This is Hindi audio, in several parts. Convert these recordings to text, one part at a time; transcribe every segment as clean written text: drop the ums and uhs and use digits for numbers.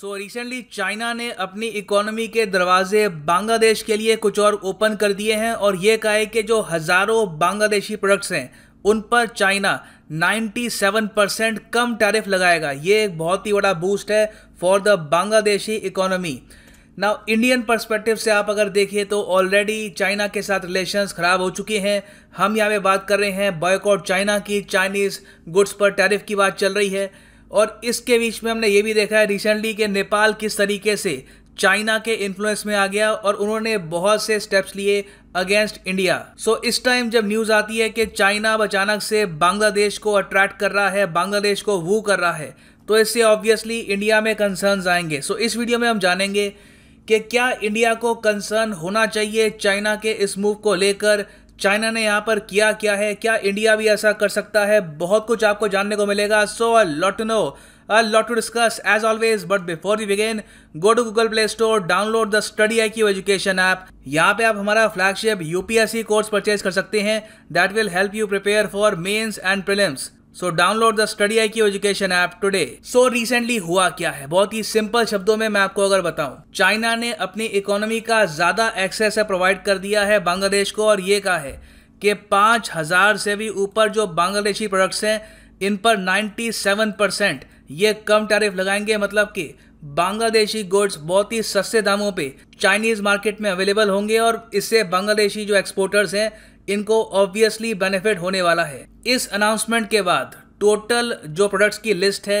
सो रिसेंटली चाइना ने अपनी इकोनॉमी के दरवाजे बांग्लादेश के लिए कुछ और ओपन कर दिए हैं और ये कहा है कि जो हज़ारों बांग्लादेशी प्रोडक्ट्स हैं उन पर चाइना 97% कम टैरिफ लगाएगा। ये एक बहुत ही बड़ा बूस्ट है for the Bangladeshi economy. Now Indian perspective से आप अगर देखिए तो ऑलरेडी चाइना के साथ रिलेशंस ख़राब हो चुके हैं। हम यहाँ पे बात कर रहे हैं बॉयकॉट चाइना की, चाइनीज़ गुड्स पर टैरिफ की बात चल रही है। और इसके बीच में हमने ये भी देखा है रिसेंटली कि नेपाल किस तरीके से चाइना के इन्फ्लुएंस में आ गया और उन्होंने बहुत से स्टेप्स लिए अगेंस्ट इंडिया। सो इस टाइम जब न्यूज़ आती है कि चाइना अचानक से बांग्लादेश को अट्रैक्ट कर रहा है, बांग्लादेश को वू कर रहा है, तो इससे ऑब्वियसली इंडिया में कंसर्न्स आएंगे। सो इस वीडियो में हम जानेंगे कि क्या इंडिया को कंसर्न होना चाहिए चाइना के इस मूव को लेकर, चाइना ने यहाँ पर किया क्या है, क्या इंडिया भी ऐसा कर सकता है। बहुत कुछ आपको जानने को मिलेगा। So a lot to know, a lot to discuss as always, but before we begin, go to Google Play Store, download the StudyIQ education app। यहाँ पे आप हमारा flagship UPSC कोर्स परचेज कर सकते हैं। That will help you prepare for mains and prelims। So download the StudyIQ education app today। So recently हुआ क्या है, बहुत ही सिंपल शब्दों में मैं आपको अगर बताऊँ, चाइना ने अपनी इकोनॉमी का ज़्यादा एक्सेस है प्रोवाइड कर दिया है बांग्लादेश को और ये कहा है कि 5000 से भी ऊपर जो बांग्लादेशी प्रोडक्ट्स हैं इन पर 97% ये कम टैरिफ लगाएंगे। मतलब कि बांग्लादेशी गुड्स बहुत ही सस्ते दामों पे चाइनीज़ मार्केट में अवेलेबल होंगे और इससे बांग्लादेशी जो एक्सपोर्टर्स हैं इनको ऑब्वियसली बेनिफिट होने वाला है। इस अनाउंसमेंट के बाद टोटल जो प्रोडक्ट्स की लिस्ट है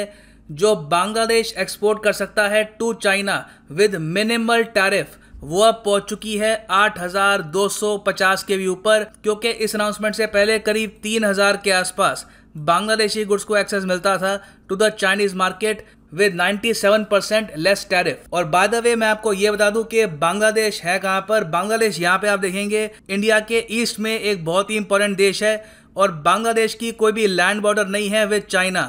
जो बांग्लादेश एक्सपोर्ट कर सकता है to China with minimal tariff, वो अब पहुंच चुकी है 8250 के भी ऊपर, क्योंकि इस अनाउंसमेंट से पहले करीब 3000 के आसपास बांग्लादेशी गुड्स को एक्सेस मिलता था to the Chinese market with 97% less tariff. और बाय द वे मैं आपको ये बता दूं कि बांग्लादेश है कहाँ पर। बांग्लादेश यहाँ पे आप देखेंगे इंडिया के ईस्ट में एक बहुत ही इंपॉर्टेंट देश है और बांग्लादेश की कोई भी लैंड बॉर्डर नहीं है विद चाइना।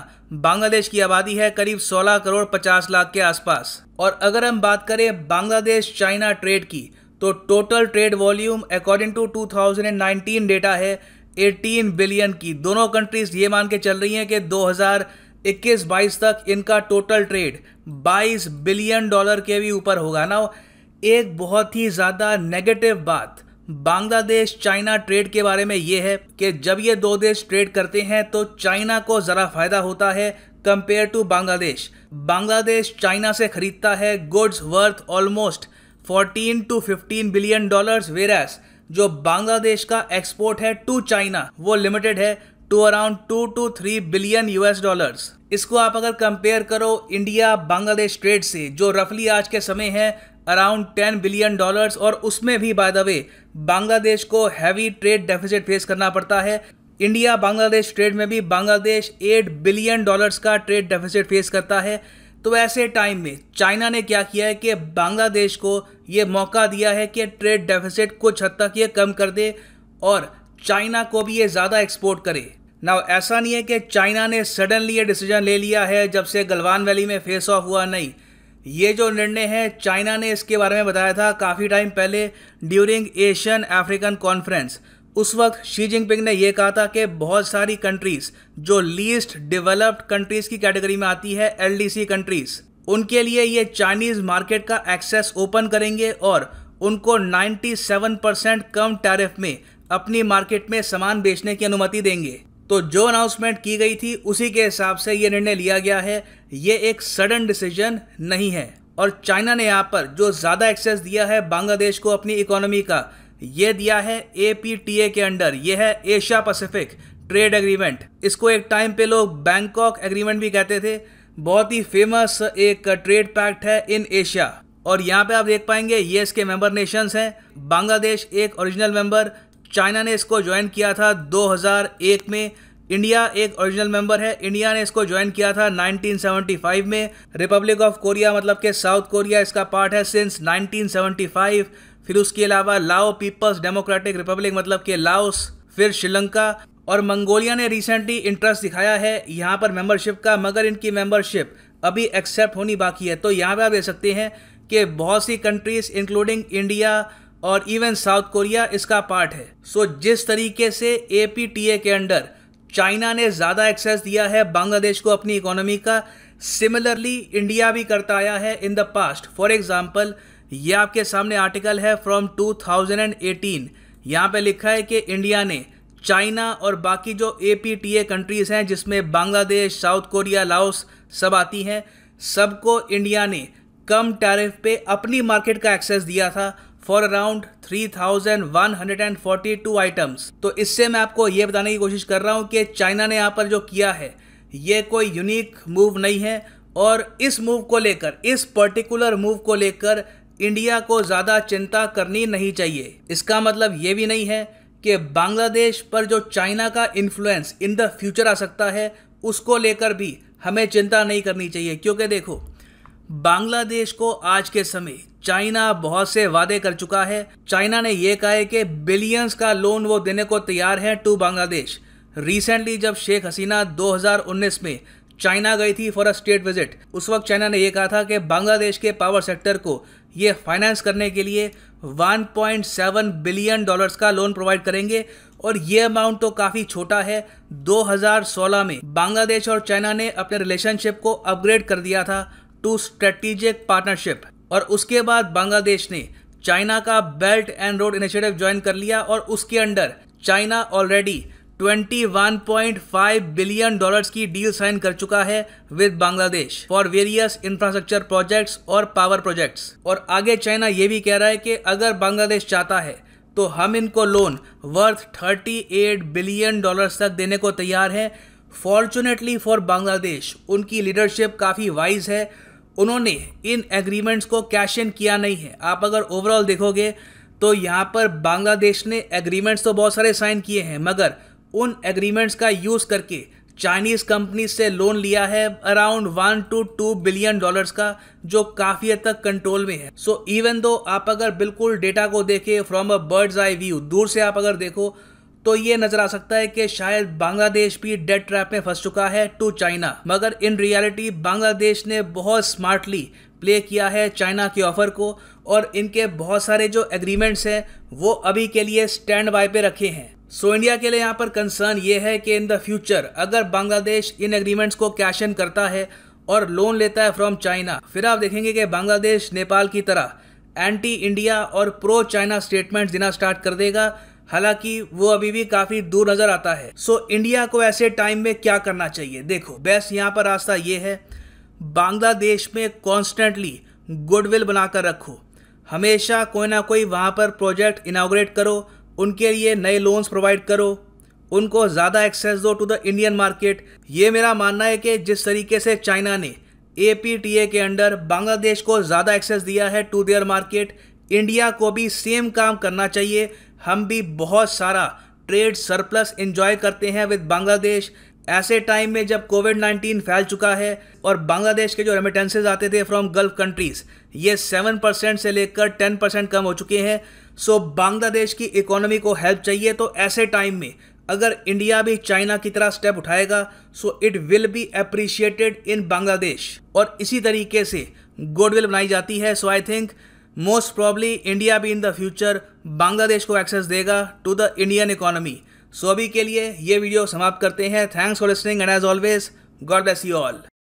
बांग्लादेश की आबादी है करीब 16 करोड़ 50 लाख के आसपास। और अगर हम बात करें बांग्लादेश चाइना ट्रेड की तो total trade volume according to 2019 data है 18 बिलियन की। दोनों कंट्रीज ये मान के चल रही हैं कि 2021-22 तक इनका टोटल ट्रेड 22 बिलियन डॉलर के भी ऊपर होगा। ना एक बहुत ही ज़्यादा नेगेटिव बात बांग्लादेश चाइना ट्रेड के बारे में ये है कि जब ये दो देश ट्रेड करते हैं तो चाइना को ज़रा फ़ायदा होता है compare to Bangladesh. Bangladesh China से खरीदता है goods worth almost 14 to 15 billion dollars, whereas जो बांग्लादेश का एक्सपोर्ट है टू चाइना वो लिमिटेड है to around 2 to 3 billion US dollars. इसको आप अगर कंपेयर करो इंडिया बांग्लादेश ट्रेड से जो रफली आज के समय है अराउंड 10 बिलियन डॉलर्स, और उसमें भी बाय द वे बांग्लादेश को हैवी ट्रेड डेफिसिट फेस करना पड़ता है। इंडिया बांग्लादेश ट्रेड में भी बांग्लादेश 8 बिलियन डॉलर्स का ट्रेड डेफिसिट फेस करता है। तो ऐसे टाइम में चाइना ने क्या किया है कि बांग्लादेश को ये मौका दिया है कि ट्रेड डेफिसिट कुछ हद तक ये कम कर दे और चाइना को भी ये ज़्यादा एक्सपोर्ट करे। नाउ ऐसा नहीं है कि चाइना ने सडनली ये डिसीजन ले लिया है जब से गलवान वैली में फेस ऑफ हुआ, नहीं। ये जो निर्णय है चाइना ने इसके बारे में बताया था काफ़ी टाइम पहले ड्यूरिंग एशियन अफ्रीकन कॉन्फ्रेंस। उस वक्त शी जिनपिंग ने यह कहा था कि बहुत सारी कंट्रीज़ जो लीस्ट डेवलप्ड कंट्रीज़ की कैटेगरी में आती है LDC कंट्रीज़, उनके लिए ये चाइनीज़ मार्केट का एक्सेस ओपन करेंगे और उनको 97% कम टैरिफ में अपनी मार्केट में सामान बेचने की अनुमति देंगे। तो जो अनाउंसमेंट की गई थी उसी के हिसाब से ये निर्णय लिया गया है। ये एक सडन डिसीजन नहीं है। और चाइना ने यहाँ पर जो ज़्यादा एक्सेस दिया है बांग्लादेश को अपनी इकोनॉमी का, ये दिया है APTA के अंडर। ये है एशिया पैसिफिक ट्रेड एग्रीमेंट। इसको एक टाइम पे लोग बैंकॉक एग्रीमेंट भी कहते थे। बहुत ही फेमस एक ट्रेड पैक्ट है इन एशिया। और यहाँ पे आप देख पाएंगे ये इसके मेंबर नेशंस हैं। बांग्लादेश एक ओरिजिनल मेंबर, चाइना ने इसको ज्वाइन किया था 2001 में। इंडिया एक ओरिजिनल मेंबर है, इंडिया ने इसको ज्वाइन किया था 1975 में। रिपब्लिक ऑफ कोरिया मतलब के साउथ कोरिया इसका पार्ट है सिंस 1975। फिर उसके अलावा लाओ पीपल्स डेमोक्रेटिक रिपब्लिक मतलब के लाओस, फिर श्रीलंका और मंगोलिया ने रिसेंटली इंटरेस्ट दिखाया है यहाँ पर मेंबरशिप का, मगर इनकी मेंबरशिप अभी एक्सेप्ट होनी बाकी है। तो यहाँ पे आप देख सकते हैं कि बहुत सी कंट्रीज इंक्लूडिंग इंडिया और इवन साउथ कोरिया इसका पार्ट है। सो जिस तरीके से APTA के अंडर चाइना ने ज़्यादा एक्सेस दिया है बांग्लादेश को अपनी इकोनॉमी का, सिमिलरली इंडिया भी करता आया है in the past. For example, ये आपके सामने आर्टिकल है फ्रॉम 2018। यहाँ पे लिखा है कि इंडिया ने चाइना और बाकी जो APTA कंट्रीज़ हैं जिसमें बांग्लादेश, साउथ कोरिया, लाओस सब आती हैं, सबको इंडिया ने कम टैरिफ पे अपनी मार्केट का एक्सेस दिया था फॉर अराउंड 3,142 आइटम्स। तो इससे मैं आपको ये बताने की कोशिश कर रहा हूँ कि चाइना ने यहाँ पर जो किया है ये कोई यूनिक मूव नहीं है, और इस मूव को लेकर, इस पर्टिकुलर मूव को लेकर इंडिया को ज़्यादा चिंता करनी नहीं चाहिए। इसका मतलब ये भी नहीं है कि बांग्लादेश पर जो चाइना का इन्फ्लुएंस इन द फ्यूचर आ सकता है उसको लेकर भी हमें चिंता नहीं करनी चाहिए, क्योंकि देखो बांग्लादेश को आज के समय चाइना बहुत से वादे कर चुका है। चाइना ने यह कहा है कि बिलियंस का लोन वो देने को तैयार है टू बांग्लादेश। रिसेंटली जब शेख हसीना 2019 में चाइना गई थी फॉर अ स्टेट विजिट, उस वक्त चाइना ने यह कहा था कि बांग्लादेश के पावर सेक्टर को ये फाइनेंस करने के लिए 1.7 बिलियन डॉलर्स का लोन प्रोवाइड करेंगे, और ये अमाउंट तो काफ़ी छोटा है। 2016 में बांग्लादेश और चाइना ने अपने रिलेशनशिप को अपग्रेड कर दिया था टू स्ट्रेटेजिक पार्टनरशिप, और उसके बाद बांग्लादेश ने चाइना का belt and road initiative join कर लिया, और उसके under China already 21.5 billion dollars की डील साइन कर चुका है with Bangladesh for various infrastructure projects और पावर प्रोजेक्ट्स। और आगे चाइना ये भी कह रहा है कि अगर बांग्लादेश चाहता है तो हम इनको लोन वर्थ 38 बिलियन डॉलर्स तक देने को तैयार हैं। फॉर्चुनेटली फॉर बांग्लादेश, उनकी लीडरशिप काफ़ी वाइज है, उन्होंने इन एग्रीमेंट्स को कैश इन किया नहीं है। आप अगर ओवरऑल देखोगे तो यहाँ पर बांग्लादेश ने एग्रीमेंट्स तो बहुत सारे साइन किए हैं, मगर उन एग्रीमेंट्स का यूज़ करके चाइनीज़ कंपनी से लोन लिया है अराउंड 1 to 2 बिलियन डॉलर्स का, जो काफ़ी हद तक कंट्रोल में है। सो इवन दो आप अगर बिल्कुल डेटा को देखें from a bird's eye view, दूर से आप अगर देखो तो ये नज़र आ सकता है कि शायद बांग्लादेश भी डेट ट्रैप में फंस चुका है टू चाइना, मगर इन रियलिटी बांग्लादेश ने बहुत स्मार्टली प्ले किया है चाइना के ऑफ़र को, और इनके बहुत सारे जो एग्रीमेंट्स हैं वो अभी के लिए स्टैंड बाय पे रखे हैं। सो इंडिया के लिए यहाँ पर कंसर्न ये है कि इन द फ्यूचर अगर बांग्लादेश इन एग्रीमेंट्स को कैश इन करता है और लोन लेता है फ्रॉम चाइना, फिर आप देखेंगे कि बांग्लादेश नेपाल की तरह एंटी इंडिया और प्रो चाइना स्टेटमेंट्स देना स्टार्ट कर देगा। हालांकि वो अभी भी काफ़ी दूर नज़र आता है। सो इंडिया को ऐसे टाइम में क्या करना चाहिए? देखो बेस्ट यहाँ पर रास्ता ये है, बांग्लादेश में कॉन्स्टेंटली गुडविल बनाकर रखो, हमेशा कोई ना कोई वहाँ पर प्रोजेक्ट इनाग्रेट करो, उनके लिए नए लोन्स प्रोवाइड करो, उनको ज़्यादा एक्सेस दो टू द इंडियन मार्केट। ये मेरा मानना है कि जिस तरीके से चाइना ने APTA के अंडर बांग्लादेश को ज़्यादा एक्सेस दिया है टू देयर मार्केट, इंडिया को भी सेम काम करना चाहिए। हम भी बहुत सारा ट्रेड सरप्लस एंजॉय करते हैं विद बांग्लादेश। ऐसे टाइम में जब कोविड-19 फैल चुका है और बांग्लादेश के जो रेमिटेंसेज आते थे फ्रॉम गल्फ कंट्रीज़, ये 7% से लेकर 10% कम हो चुके हैं। सो बांग्लादेश की इकोनॉमी को हेल्प चाहिए। तो ऐसे टाइम में अगर इंडिया भी चाइना की तरह स्टेप उठाएगा, so it will be appreciated in Bangladesh, और इसी तरीके से गुडविल बनाई जाती है। So I think most probably India भी इन द फ्यूचर बांग्लादेश को एक्सेस देगा to the Indian economy. So अभी के लिए ये वीडियो समाप्त करते हैं। Thanks for listening and as always God bless you all.